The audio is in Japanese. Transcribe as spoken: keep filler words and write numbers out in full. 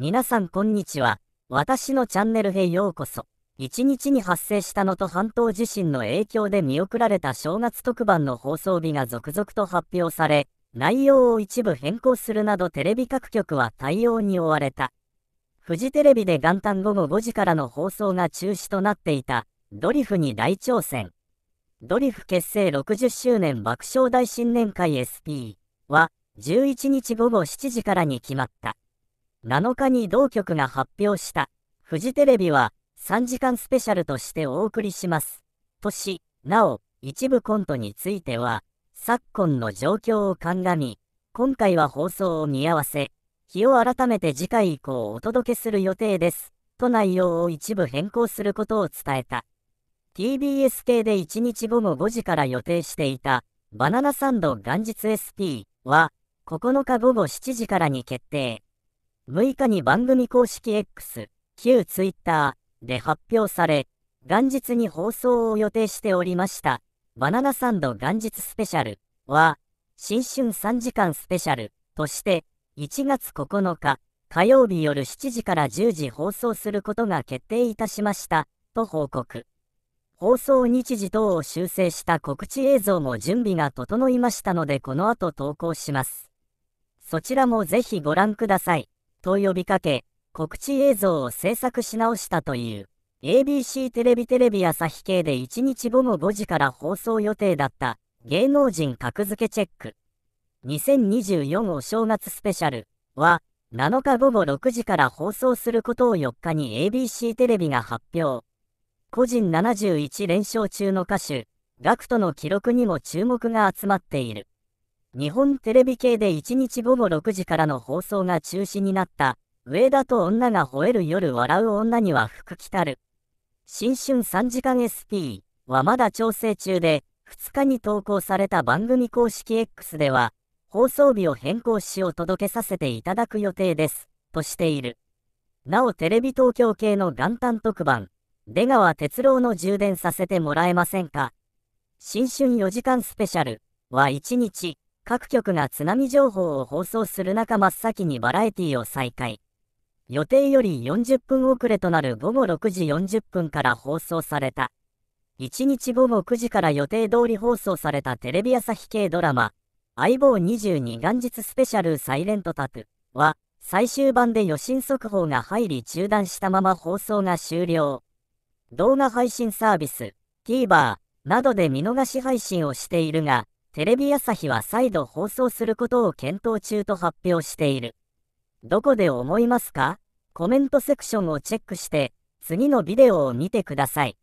皆さんこんにちは。私のチャンネルへようこそ。いちにちに発生した能登半島地震の影響で見送られた正月特番の放送日が続々と発表され、内容を一部変更するなどテレビ各局は対応に追われた。フジテレビで元旦午後ごじからの放送が中止となっていたドリフに大挑戦。ドリフ結成ろくじゅっしゅうねん爆笑大新年会 エスピー はじゅういちにち午後しちじからに決まった。なのかに同局が発表したフジテレビはさんじかんスペシャルとしてお送りしますとし、なお一部コントについては昨今の状況を鑑み、今回は放送を見合わせ、日を改めて次回以降お届けする予定ですと内容を一部変更することを伝えた。ティービーエス 系でいちにち午後ごじから予定していたバナナサンド元日 エスピー はここのか午後しちじからに決定。むいかに番組公式 エックス、旧 ツイッター で発表され、元日に放送を予定しておりました。バナナサンド元日スペシャルは、新春さんじかんスペシャルとして、いちがつここのか火曜日夜しちじからじゅうじ放送することが決定いたしました、と報告。放送日時等を修正した告知映像も準備が整いましたので、この後投稿します。そちらもぜひご覧ください。と呼びかけ、告知映像を制作し直したという エービーシー テレビテレビ朝日系でいちにち午後ごじから放送予定だった芸能人格付けチェックにせんにじゅうよんお正月スペシャルはなのか午後ろくじから放送することをよっかに エービーシー テレビが発表。個人ななじゅういちれんしょう中の歌手ガクトの記録にも注目が集まっている。日本テレビ系でいちにち午後ろくじからの放送が中止になった、上田と女が吠える夜笑う女には福来たる。新春さんじかん エスピー はまだ調整中で、ふつかに投稿された番組公式 エックス では、放送日を変更しお届けさせていただく予定です、としている。なおテレビ東京系の元旦特番、出川哲朗の充電させてもらえませんか。新春よじかんスペシャルはいちにち、各局が津波情報を放送する中真っ先にバラエティを再開。予定よりよんじゅっぷん遅れとなる午後ろくじよんじゅっぷんから放送された。いちにち午後くじから予定通り放送されたテレビ朝日系ドラマ、相棒にじゅうに元日スペシャルサイレントタプは、最終版で余震速報が入り中断したまま放送が終了。動画配信サービス、ティーバー などで見逃し配信をしているが、テレビ朝日は再度放送することを検討中と発表している。どこで思いますか？コメントセクションをチェックして、次のビデオを見てください。